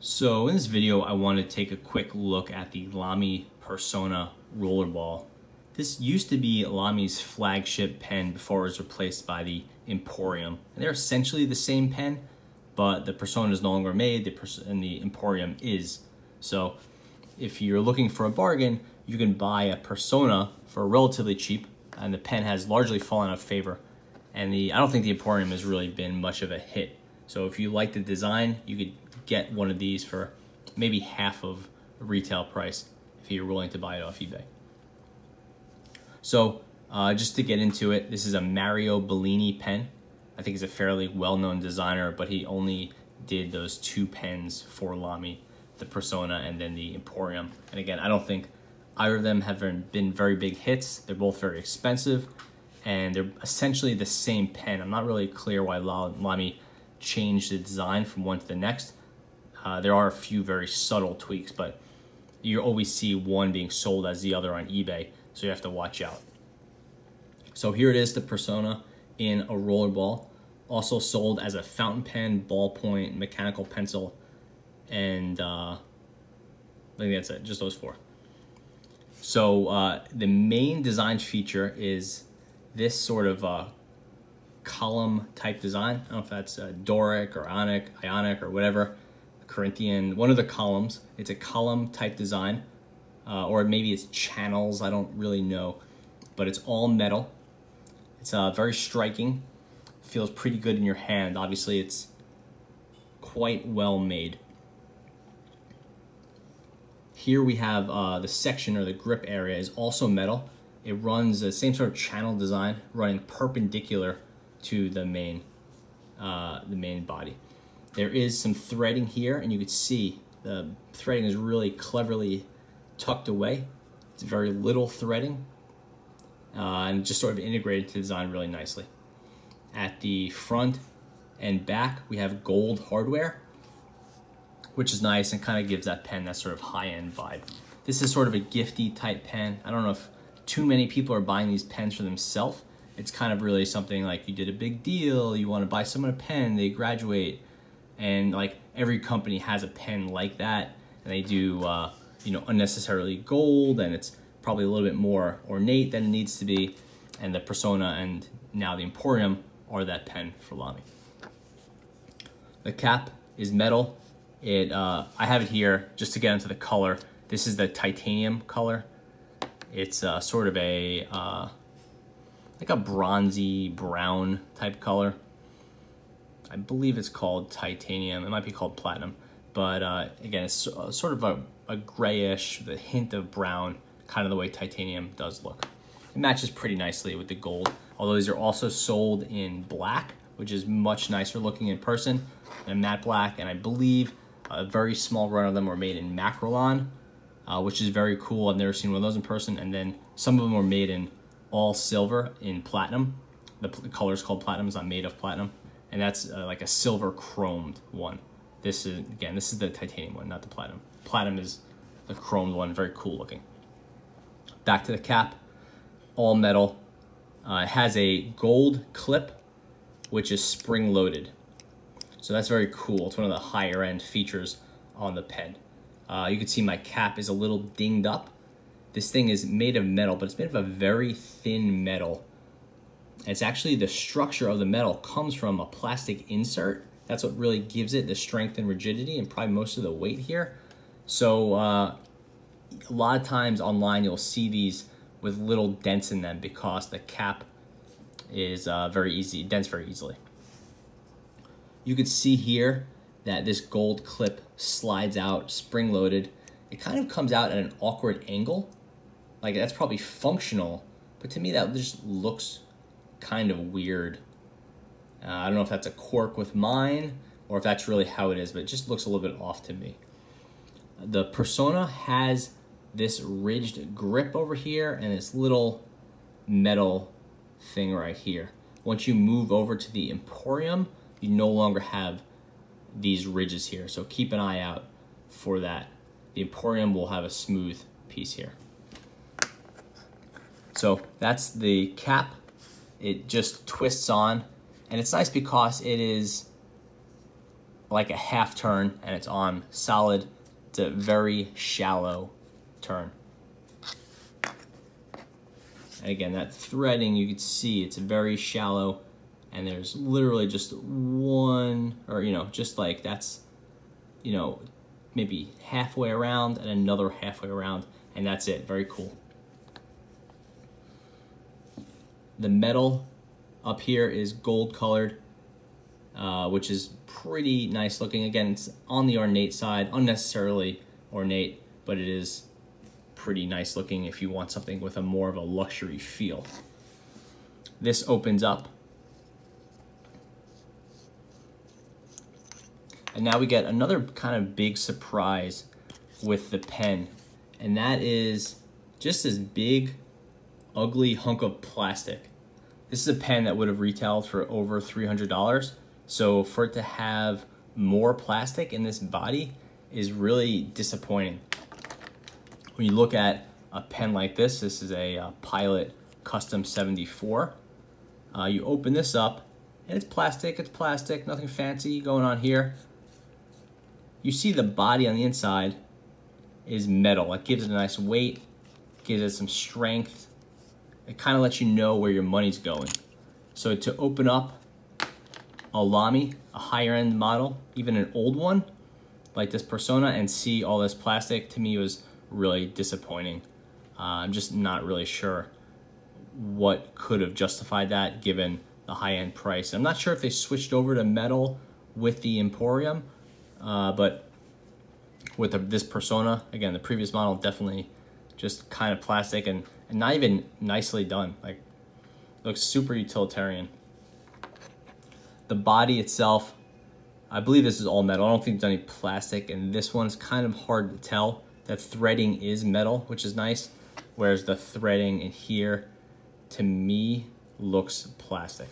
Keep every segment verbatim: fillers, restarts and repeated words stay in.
So in this video, I want to take a quick look at the Lamy Persona rollerball. This used to be Lamy's flagship pen before it was replaced by the Imporium. And they're essentially the same pen, but the Persona is no longer made, the Pers- and the Imporium is. So if you're looking for a bargain, you can buy a Persona for relatively cheap, and the pen has largely fallen out of favor. And the I don't think the Imporium has really been much of a hit. So if you like the design, you could get one of these for maybe half of retail price if you're willing to buy it off eBay. So uh, just to get into it, this is a Mario Bellini pen. I think he's a fairly well-known designer, but he only did those two pens for Lamy, the Persona and then the Imporium. And again, I don't think either of them have been very big hits. They're both very expensive, and they're essentially the same pen. I'm not really clear why Lamy changed the design from one to the next. Uh, there are a few very subtle tweaks, but you always see one being sold as the other on eBay, so you have to watch out. So here it is, the Persona in a rollerball, also sold as a fountain pen, ballpoint, mechanical pencil, and uh, I think that's it, just those four. So uh, the main design feature is this sort of uh, column type design. I don't know if that's uh, Doric or Ionic, Ionic or whatever, Corinthian, one of the columns. It's a column type design, uh, or maybe it's channels, I don't really know, but it's all metal. It's uh, very striking, feels pretty good in your hand. Obviously it's quite well made. Here we have uh, the section, or the grip area, is also metal. It runs the same sort of channel design, running perpendicular to the main, uh, the main body. There is some threading here, and you can see the threading is really cleverly tucked away. It's very little threading, uh, and just sort of integrated to the design really nicely. At the front and back, we have gold hardware, which is nice and kind of gives that pen that sort of high-end vibe. This is sort of a gifty type pen. I don't know if too many people are buying these pens for themselves. It's kind of really something like you did a big deal, you want to buy someone a pen, they graduate, and like every company has a pen like that, and they do uh, you know, unnecessarily gold, and it's probably a little bit more ornate than it needs to be, and the Persona and now the Imporium are that pen for Lamy. The cap is metal. It, uh, I have it here just to get into the color. This is the titanium color. It's uh, sort of a, uh, like a bronzy brown type color. I believe it's called titanium. It might be called platinum, but uh, again, it's uh, sort of a, a grayish, the hint of brown, kind of the way titanium does look. It matches pretty nicely with the gold, although these are also sold in black, which is much nicer looking in person than matte black. And I believe a very small run of them were made in Macrolon, uh, which is very cool. I've never seen one of those in person. And then some of them were made in all silver, in platinum. The, the color is called platinum. It's not made of platinum. And that's uh, like a silver chromed one. This is, again, this is the titanium one, not the platinum. Platinum is the chromed one, very cool looking. Back to the cap, all metal. Uh, it has a gold clip, which is spring-loaded. So that's very cool. It's one of the higher end features on the pen. Uh, you can see my cap is a little dinged up. This thing is made of metal, but it's made of a very thin metal. It's actually, the structure of the metal comes from a plastic insert. That's what really gives it the strength and rigidity, and probably most of the weight here. So uh, a lot of times online, you'll see these with little dents in them because the cap is uh, very easy, dents very easily. You can see here that this gold clip slides out, spring-loaded. It kind of comes out at an awkward angle. Like, that's probably functional, but to me that just looks kind of weird. Uh, I don't know if that's a quirk with mine or if that's really how it is, but it just looks a little bit off to me. The Persona has this ridged grip over here and this little metal thing right here. Once you move over to the Imporium, you no longer have these ridges here, so keep an eye out for that. The Imporium will have a smooth piece here. So that's the cap. It just twists on, and it's nice because it is like a half turn and it's on solid. It's a very shallow turn. And again, that threading, you can see it's very shallow and there's literally just one, or, you know, just like that's, you know, maybe halfway around and another halfway around, and that's it. Very cool. The metal up here is gold colored, uh, which is pretty nice looking. Again, it's on the ornate side, unnecessarily ornate, but it is pretty nice looking if you want something with a more of a luxury feel. This opens up. And now we get another kind of big surprise with the pen, and that is just this big, ugly hunk of plastic. This is a pen that would have retailed for over three hundred dollars, so for it to have more plastic in this body is really disappointing. When you look at a pen like this, this is a uh, Pilot Custom seventy-four. Uh, you open this up, and it's plastic, it's plastic, nothing fancy going on here. You see the body on the inside is metal. It gives it a nice weight, gives it some strength. It kind of lets you know where your money's going. So to open up a Lamy, a higher end model, even an old one, like this Persona, and see all this plastic, to me was really disappointing. Uh, I'm just not really sure what could have justified that given the high end price. I'm not sure if they switched over to metal with the Imporium, uh, but with the, this Persona, again, the previous model, definitely just kind of plastic and And not even nicely done. Like, looks super utilitarian. The body itself, I believe this is all metal. I don't think there's any plastic, and this one's kind of hard to tell. That threading is metal, which is nice, whereas the threading in here, to me, looks plastic.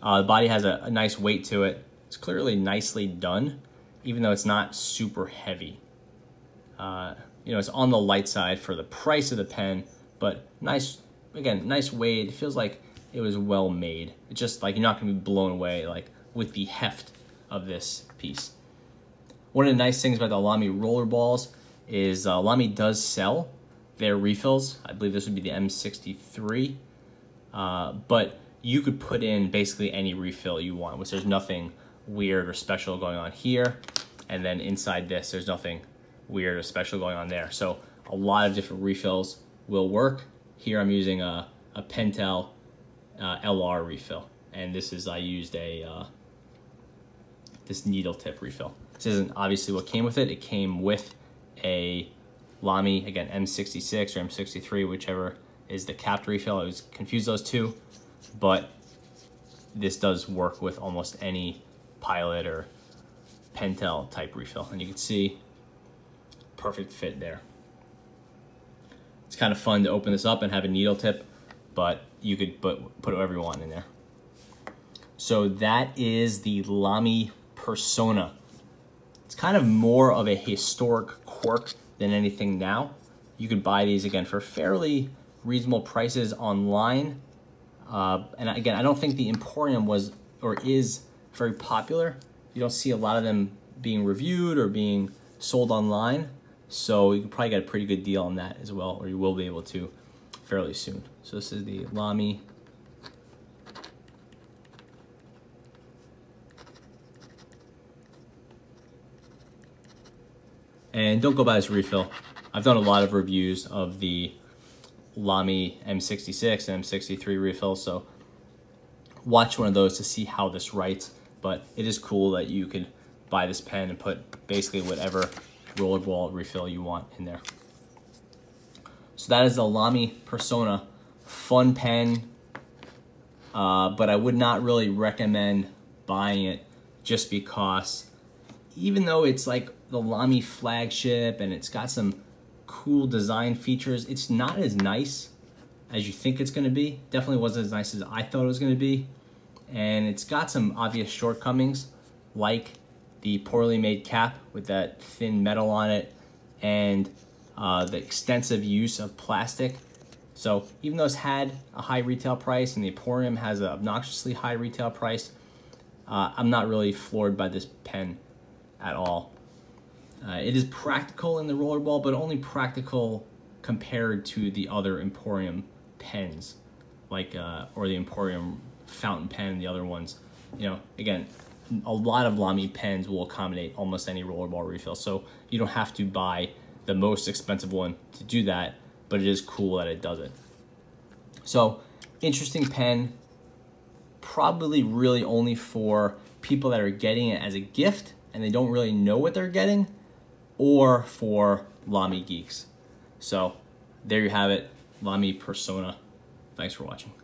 Uh, the body has a, a nice weight to it. It's clearly nicely done, even though it's not super heavy. Uh, You know, it's on the light side for the price of the pen, but nice, again, nice weight. It feels like it was well made. It's just like you're not going to be blown away like with the heft of this piece. One of the nice things about the Lamy rollerballs is uh, Lamy does sell their refills. I believe this would be the M sixty-three, uh, but you could put in basically any refill you want, which there's nothing weird or special going on here. And then inside this, there's nothing weird or special going on there. So a lot of different refills will work. Here I'm using a, a Pentel uh, L R refill, and this is, I used a uh, this needle tip refill. This isn't obviously what came with it. It came with a Lamy, again, M sixty-six or M sixty-three, whichever is the capped refill. I always confuse those two, but this does work with almost any Pilot or Pentel type refill. And you can see perfect fit there. It's kind of fun to open this up and have a needle tip, but you could put, put whatever you want in there. So that is the Lamy Persona. It's kind of more of a historic quirk than anything now. You could buy these, again, for fairly reasonable prices online. Uh, and again, I don't think the Imporium was or is very popular. You don't see a lot of them being reviewed or being sold online. So you can probably get a pretty good deal on that as well, or you will be able to fairly soon. So this is the Lamy . And don't go buy this refill. I've done a lot of reviews of the Lamy M sixty-six and M sixty-three refills, so watch one of those to see how this writes. But it is cool that you can buy this pen and put basically whatever rollerball refill you want in there. So that is the Lamy Persona. Fun pen, uh, but I would not really recommend buying it, just because even though it's like the Lamy flagship and it's got some cool design features, it's not as nice as you think it's going to be. Definitely wasn't as nice as I thought it was going to be. And it's got some obvious shortcomings, like the poorly made cap with that thin metal on it, and uh, the extensive use of plastic. So even though it's had a high retail price and the Emporium has an obnoxiously high retail price, Uh, I'm not really floored by this pen at all. Uh, it is practical in the rollerball, but only practical compared to the other Imporium pens, like uh, or the Imporium fountain pen and the other ones. You know, again, a lot of Lamy pens will accommodate almost any rollerball refill, so you don't have to buy the most expensive one to do that, but it is cool that it does it. So, interesting pen, probably really only for people that are getting it as a gift and they don't really know what they're getting, or for Lamy geeks. So, there you have it, Lamy Persona. Thanks for watching.